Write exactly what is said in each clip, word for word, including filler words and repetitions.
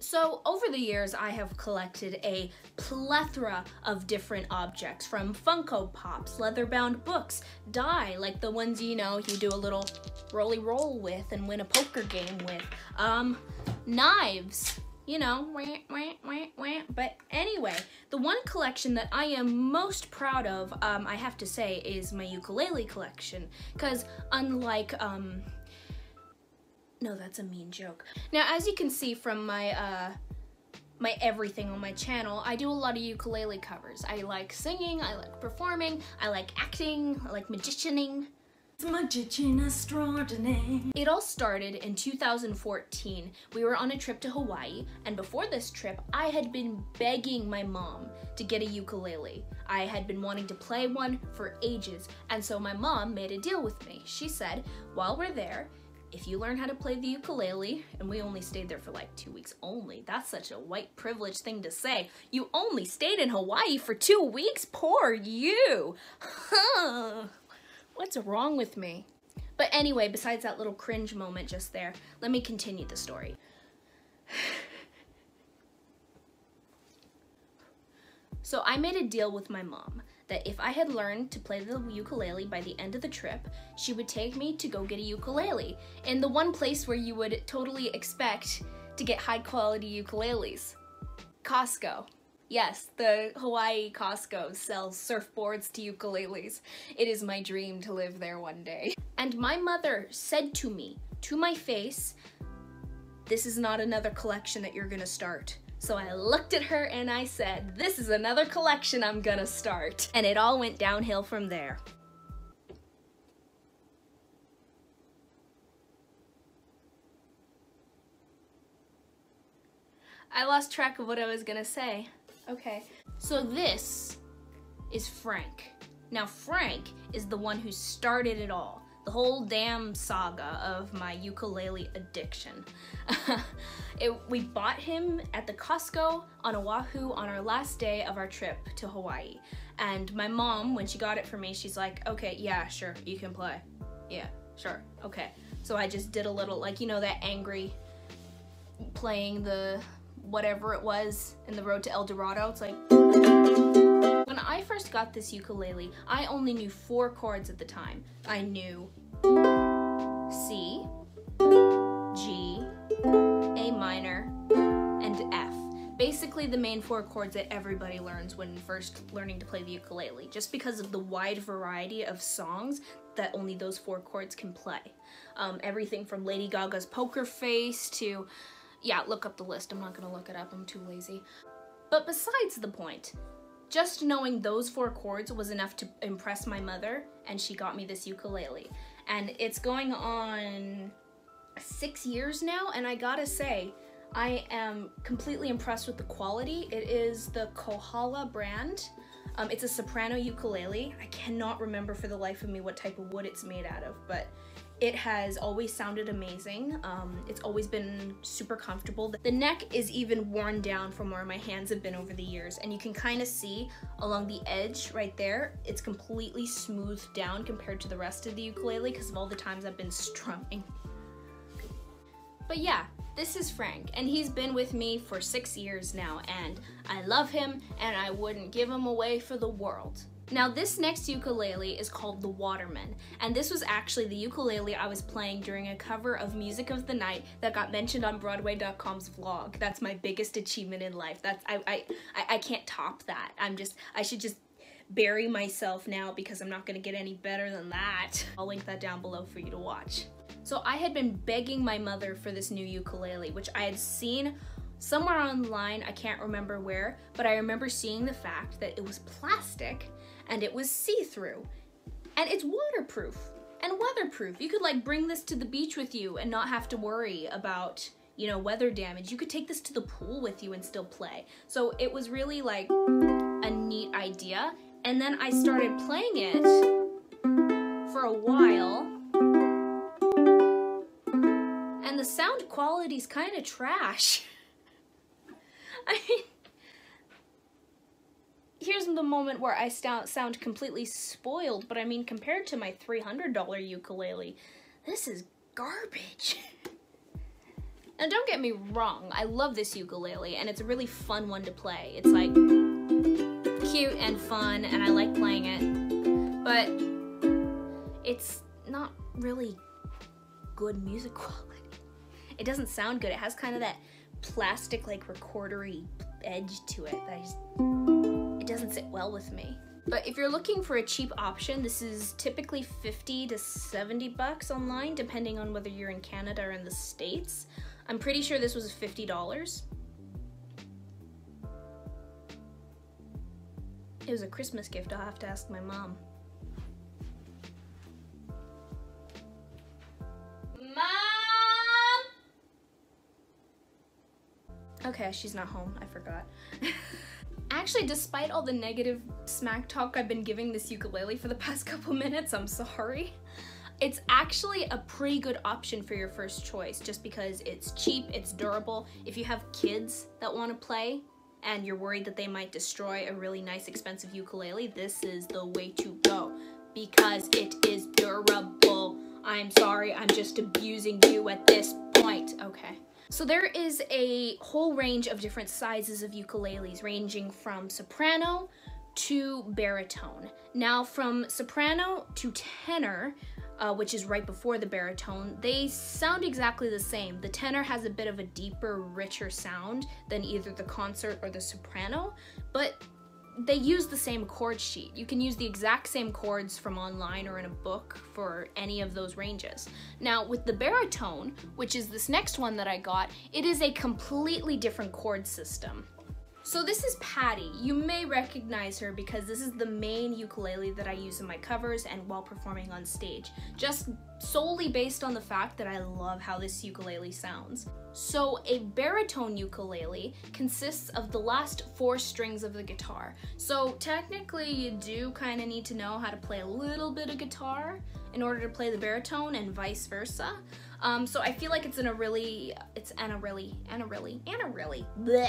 So over the years, I have collected a plethora of different objects, from Funko Pops, leather-bound books, die, like the ones, you know, you do a little rolly roll with and win a poker game with, um, knives, you know, wah, wah, wah, wah. But anyway, the one collection that I am most proud of, um, I have to say, is my ukulele collection, because unlike, um, no, that's a mean joke. Now, as you can see from my uh, my everything on my channel, I do a lot of ukulele covers. I like singing, I like performing, I like acting, I like magicianing. It's magician extraordinaire. It all started in two thousand fourteen. We were on a trip to Hawaii, and before this trip, I had been begging my mom to get a ukulele. I had been wanting to play one for ages, and so my mom made a deal with me. She said, while we're there, if you learn how to play the ukulele, and we only stayed there for like two weeks only, that's such a white privilege thing to say. You only stayed in Hawaii for two weeks? Poor you! Huh. What's wrong with me? But anyway, besides that little cringe moment just there, let me continue the story. So I made a deal with my mom that if I had learned to play the ukulele by the end of the trip, she would take me to go get a ukulele in the one place where you would totally expect to get high quality ukuleles. Costco. Yes, the Hawaii Costco sells surfboards to ukuleles. It is my dream to live there one day. And my mother said to me, to my face, "This is not another collection that you're gonna start." So I looked at her and I said, this is another collection I'm gonna start. And it all went downhill from there. I lost track of what I was gonna say. Okay. So this is Frank. Now Frank is the one who started it all. The whole damn saga of my ukulele addiction. it, we bought him at the Costco on Oahu on our last day of our trip to Hawaii. And my mom, when she got it for me, she's like, okay, yeah, sure, you can play. Yeah, sure, okay. So I just did a little, like, you know, that angry playing the whatever it was in the Road to El Dorado. It's like... When I first got this ukulele, I only knew four chords at the time. I knew C, G, A minor, and F. Basically the main four chords that everybody learns when first learning to play the ukulele, just because of the wide variety of songs that only those four chords can play. Um, everything from Lady Gaga's Poker Face to, yeah, look up the list. I'm not gonna look it up, I'm too lazy. But besides the point, just knowing those four chords was enough to impress my mother, and she got me this ukulele. And it's going on six years now, and I gotta say, I am completely impressed with the quality. It is the Kohala brand. Um, it's a soprano ukulele. I cannot remember for the life of me what type of wood it's made out of, but it has always sounded amazing. Um, it's always been super comfortable. The neck is even worn down from where my hands have been over the years, and you can kind of see along the edge right there, it's completely smoothed down compared to the rest of the ukulele because of all the times I've been strumming. But yeah, this is Frank, and he's been with me for six years now, and I love him, and I wouldn't give him away for the world. Now this next ukulele is called The Waterman, and this was actually the ukulele I was playing during a cover of Music of the Night that got mentioned on Broadway dot com's vlog. That's my biggest achievement in life. That's I, I, I, I can't top that. I'm just, I should just bury myself now because I'm not gonna get any better than that. I'll link that down below for you to watch. So I had been begging my mother for this new ukulele, which I had seen somewhere online, I can't remember where, but I remember seeing the fact that it was plastic and it was see-through, and it's waterproof and weatherproof. You could like bring this to the beach with you and not have to worry about, you know, weather damage. You could take this to the pool with you and still play. So it was really like a neat idea. And then I started playing it for a while, and the sound quality's kind of trash. I mean, here's the moment where I sound completely spoiled, but I mean, compared to my three hundred dollar ukulele, this is garbage. Now don't get me wrong, I love this ukulele and it's a really fun one to play. It's like cute and fun and I like playing it, but it's not really good music quality. It doesn't sound good. It has kind of that plastic like recordery edge to it that I just, it doesn't sit well with me. But if you're looking for a cheap option, this is typically fifty to seventy bucks online, depending on whether you're in Canada or in the States. I'm pretty sure this was fifty dollars. It was a Christmas gift, I'll have to ask my mom. Mom! Okay, she's not home, I forgot. Actually, despite all the negative smack talk I've been giving this ukulele for the past couple minutes, I'm sorry. It's actually a pretty good option for your first choice just because it's cheap, it's durable. If you have kids that want to play and you're worried that they might destroy a really nice expensive ukulele, this is the way to go because it is durable. I'm sorry, I'm just abusing you at this point. Okay. So there is a whole range of different sizes of ukuleles, ranging from soprano to baritone. Now from soprano to tenor, uh, which is right before the baritone, they sound exactly the same. The tenor has a bit of a deeper, richer sound than either the concert or the soprano, but they use the same chord sheet. You can use the exact same chords from online or in a book for any of those ranges. Now with the baritone, which is this next one that I got, it is a completely different chord system. So this is Patty. You may recognize her because this is the main ukulele that I use in my covers and while performing on stage, just solely based on the fact that I love how this ukulele sounds. So a baritone ukulele consists of the last four strings of the guitar. So technically you do kind of need to know how to play a little bit of guitar in order to play the baritone and vice versa. Um, so I feel like it's in a really, it's an a really, and a really, and a really, bleh.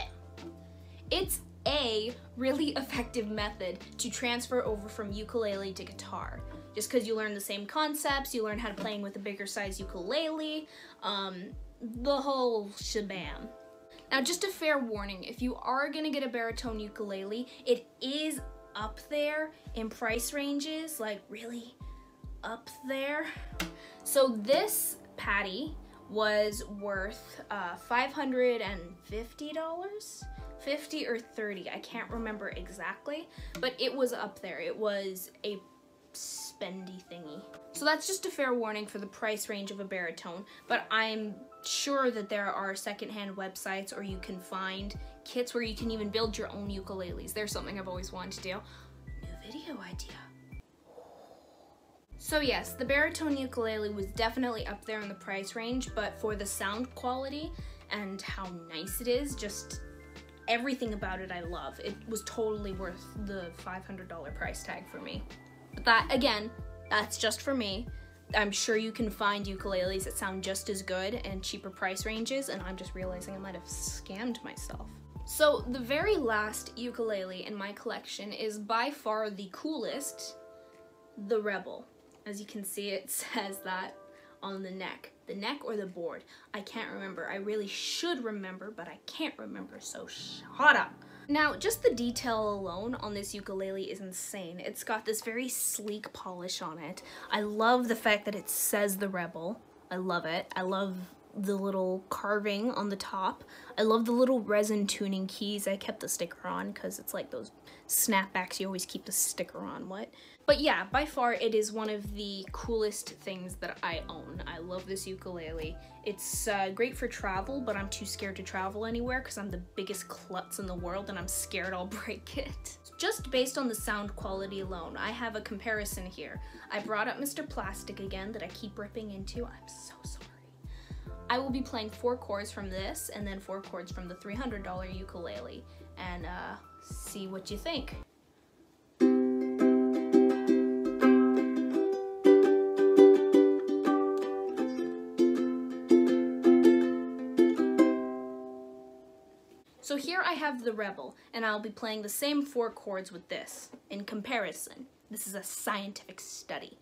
It's a really effective method to transfer over from ukulele to guitar. Just because you learn the same concepts, you learn how to playing with a bigger size ukulele, um, the whole shebang. Now just a fair warning, if you are gonna get a baritone ukulele, it is up there in price ranges, like really up there. So this Patty was worth uh, five hundred fifty dollars? fifty or thirty, I can't remember exactly, but it was up there. It was a spendy thingy. So that's just a fair warning for the price range of a baritone, but I'm sure that there are secondhand websites or you can find kits where you can even build your own ukuleles. There's something I've always wanted to do. New video idea. So yes, the baritone ukulele was definitely up there in the price range, but for the sound quality and how nice it is, just everything about it I love. It was totally worth the five hundred dollar price tag for me. But that, again, that's just for me. I'm sure you can find ukuleles that sound just as good and cheaper price ranges, and I'm just realizing I might have scammed myself. So the very last ukulele in my collection is by far the coolest, the Rebel. As you can see, it says that on the neck. The neck or the board? I can't remember. I really should remember, but I can't remember, so shut up. Now, just the detail alone on this ukulele is insane. It's got this very sleek polish on it. I love the fact that it says The Rebel. I love it. I love the little carving on the top. I love the little resin tuning keys. I kept the sticker on because it's like those snapbacks, you always keep the sticker on, what? But yeah, by far it is one of the coolest things that I own. I love this ukulele. It's uh, great for travel, but I'm too scared to travel anywhere because I'm the biggest klutz in the world and I'm scared I'll break it. Just based on the sound quality alone, I have a comparison here. I brought up Mister Plastic again that I keep ripping into. I'm so sorry. I will be playing four chords from this and then four chords from the three hundred dollar ukulele and uh, see what you think. So here I have the Rebel and I'll be playing the same four chords with this. In comparison, this is a scientific study.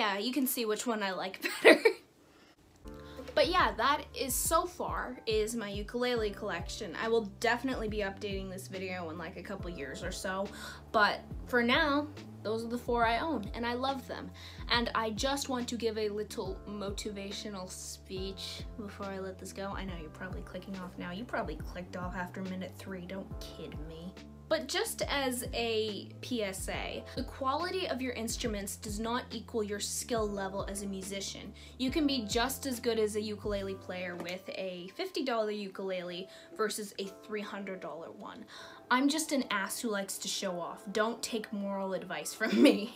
yeah, you can see which one I like better. But yeah, that is so far is my ukulele collection. I will definitely be updating this video in like a couple years or so, but for now, those are the four I own and I love them. And I just want to give a little motivational speech before I let this go. I know you're probably clicking off now. You probably clicked off after minute three, don't kid me. But just as a P S A, the quality of your instruments does not equal your skill level as a musician. You can be just as good as a ukulele player with a fifty dollar ukulele versus a three hundred dollar one. I'm just an ass who likes to show off. Don't take moral advice from me.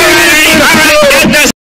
I'm